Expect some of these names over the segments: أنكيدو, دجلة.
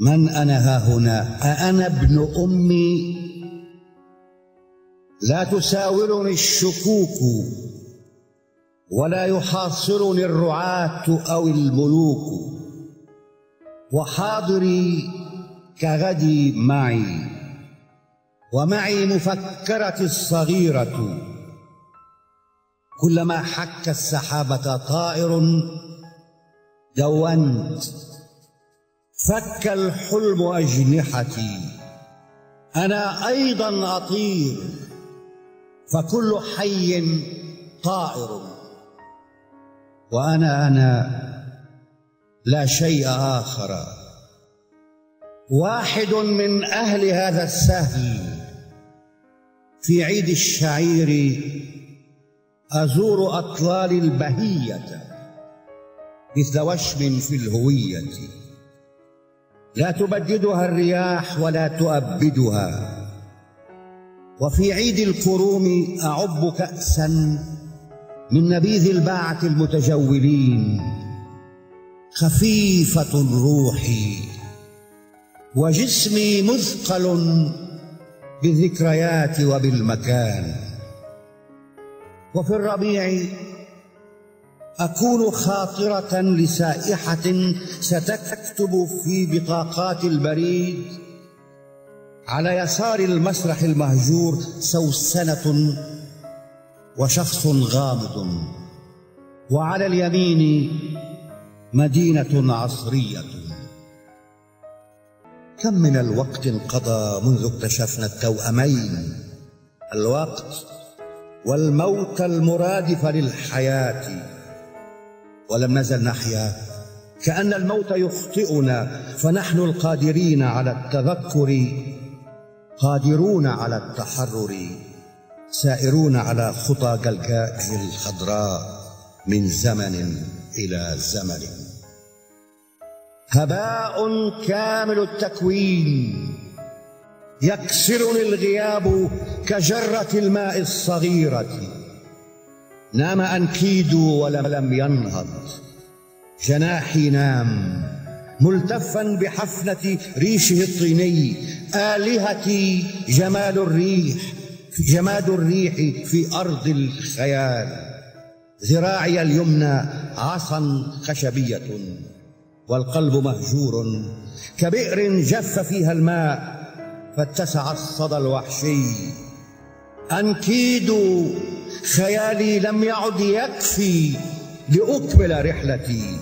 من أنا هاهنا؟ أأنا ابن أمي؟ لا تساولني الشكوك ولا يحاصرني الرعاة أو الملوك، وحاضري كغدي معي، ومعي مفكرتي الصغيرة. كلما حك السحابة طائر دونت، فك الحلم أجنحتي أنا أيضا أطير، فكل حي طائر وأنا أنا لا شيء آخر، واحد من أهل هذا السهل. في عيد الشعير أزور أطلال البهية مثل وشم في الهوية، لا تبددها الرياح ولا تؤبدها. وفي عيد الكروم أعب كأسا من نبيذ الباعة المتجولين، خفيفة روحي وجسمي مثقل بالذكريات وبالمكان. وفي الربيع أكون خاطرة لسائحة ستكتب في بطاقات البريد على يسار المسرح المهجور سوسنة وشخص غامض، وعلى اليمين مدينة عصرية. كم من الوقت انقضى منذ اكتشفنا التوأمين، الوقت والموت المرادف للحياة، ولم نزل نحيا كأن الموت يخطئنا، فنحن القادرين على التذكر، قادرون على التحرر، سائرون على خطى كالكائن الخضراء من زمن إلى زمن. هباء كامل التكوين يكسرني الغياب كجرة الماء الصغيرة. نام أنكيدو ولم ينهض، جناحي نام ملتفا بحفنة ريشه الطيني. آلهتي جماد الريح في أرض الخيال. ذراعي اليمنى عصا خشبية، والقلب مهجور كبئر جف فيها الماء فاتسع الصدى الوحشي. أنكيدو خيالي لم يعد يكفي لأكمل رحلتي،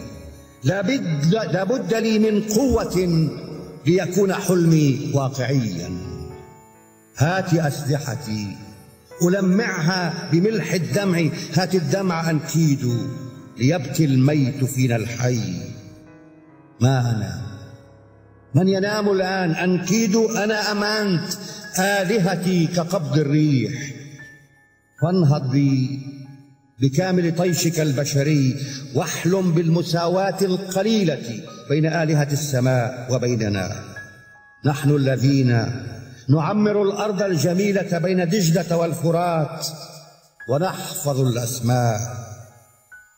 لابد لي من قوة ليكون حلمي واقعيا. هات أسلحتي ألمعها بملح الدمع، هات الدمع أنكيدو ليبكي الميت فينا الحي. ما أنا من ينام الآن؟ أنكيدو أنا أمانت آلهتي كقبض الريح، فانهض بي بكامل طيشك البشري، واحلم بالمساواة القليلة بين آلهة السماء وبيننا. نحن الذين نعمر الأرض الجميلة بين دجلة والفرات ونحفظ الأسماء.